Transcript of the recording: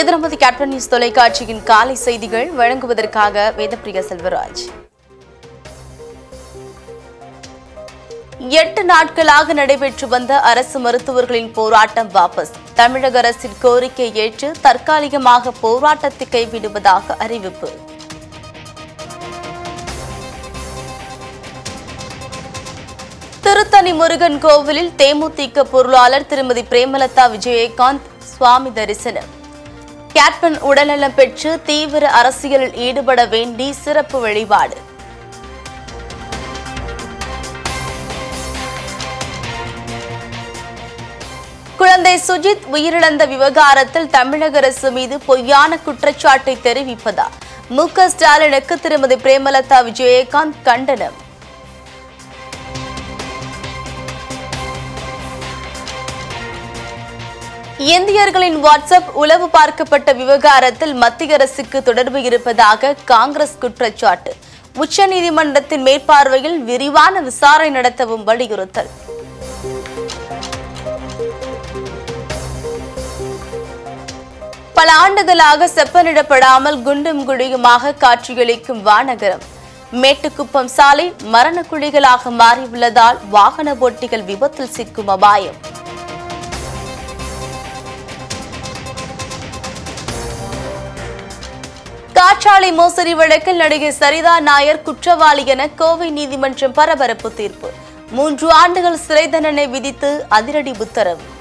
எதிரமதி captain news தொலைக்காட்சியின் காலை செய்திகள் வழங்குவதற்காக வேதப்பிரியா செல்வராஜ். 8 நாட்களாக நடைபெற்று வந்த அரசு மருத்துவர்களின் போராட்டம் வாபஸ். தமிழக அரசின் கோரிக்கை ஏற்று தற்காலிகமாக போராட்டத்தை கைவிடுவதாக அறிவிப்பு. திருத்தணி முருகன் கோவிலில் தேமுதிக பொருளாளர் திருமதி பிரேமலதா விஜயகாந்த் சுவாமி தரிசனம். கேப்டன் உடல்நலம் பெற்று தீவிர அரசியலில் ஈடுபட வேண்டி சிறப்பு வழிபாடு. குழந்தை சுஜித் உயிரிழந்த விவகாரத்தில் தமிழக அரசு மீது பொய்யான குற்றச்சாட்டை தெரிவிப்பதா முக ஸ்டாலினுக்கு திருமதி பிரேமலதா விஜயகாந்த் கண்டனம். இந்தியர்களின் வாட்ஸ்அப் உளவு பார்க்கப்பட்ட விவகாரத்தில் மத்திய அரசுக்கு தொடர்பு இருப்பதாக காங்கிரஸ் குற்றச்சாட்டு. உச்சநீதிமன்றத்தின் மேற்பார்வையில் விரிவான விசாரணை நடத்தவும் வலியுறுத்தல். பல ஆண்டுகளாக செப்பனிடப்படாமல் குண்டும் குழியுமாக காட்சியளிக்கும் வானகரம் மேட்டுக்குப்பம் சாலை மரண குழிகளாக மாறியுள்ளதால் வாகன ஓட்டிகள் விபத்தில் சிக்கும் அபாயம். காற்றாலை மோசடி வழக்கில் நடிகை சரிதா நாயர் குற்றவாளி என கோவை நீதிமன்றம் பரபரப்பு தீர்ப்பு. 3 ஆண்டுகள் சிறை தண்டனை விதித்து அதிரடி உத்தரவு.